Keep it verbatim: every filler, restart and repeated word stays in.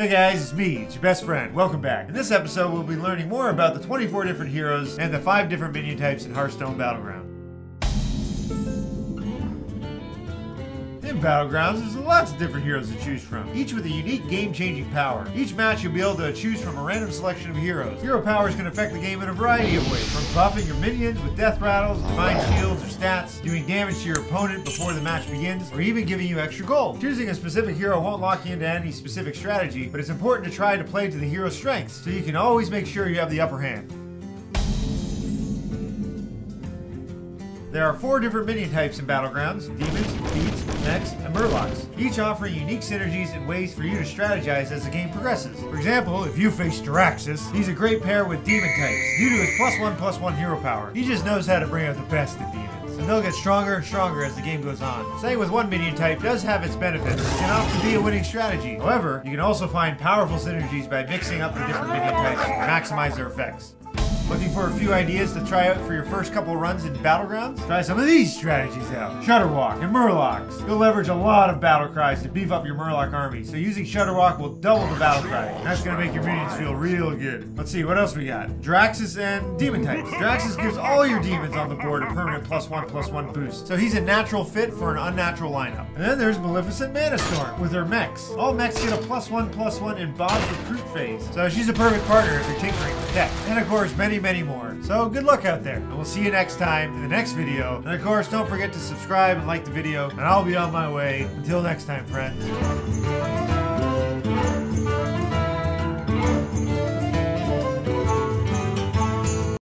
Hey guys, it's me, it's your best friend. Welcome back. In this episode, we'll be learning more about the twenty-four different heroes and the five different minion types in Hearthstone Battlegrounds. In Battlegrounds, there's lots of different heroes to choose from, each with a unique game-changing power. Each match, you'll be able to choose from a random selection of heroes. Hero powers can affect the game in a variety of ways, from buffing your minions with death rattles, divine shields, or stats, doing damage to your opponent before the match begins, or even giving you extra gold. Choosing a specific hero won't lock you into any specific strategy, but it's important to try to play to the hero's strengths, so you can always make sure you have the upper hand. There are four different minion types in Battlegrounds: demons, thieves, mechs, and murlocs, each offering unique synergies and ways for you to strategize as the game progresses. For example, if you face Draxxus, he's a great pair with demon types due to his plus one plus one hero power. He just knows how to bring out the best in demons, and they'll get stronger and stronger as the game goes on. Staying with one minion type does have its benefits and can often be a winning strategy. However, you can also find powerful synergies by mixing up the different minion types to maximize their effects. Looking for a few ideas to try out for your first couple runs in Battlegrounds? Try some of these strategies out. Shutterwalk and Murlocs. You'll leverage a lot of battle cries to beef up your Murloc army, so using Shutterwalk will double the battle cry. That's gonna make your minions feel real good. Let's see, what else we got? Draxxus and demon types. Draxxus gives all your demons on the board a permanent plus one plus one boost, so he's a natural fit for an unnatural lineup. And then there's Maleficent Manastorm with her mechs. All mechs get a plus one plus one in Bob's recruit phase, so she's a perfect partner if you're tinkering with tech. And of course, many many more. So good luck out there, and we'll see you next time in the next video. And of course, don't forget to subscribe and like the video, and I'll be on my way. Until next time, friends.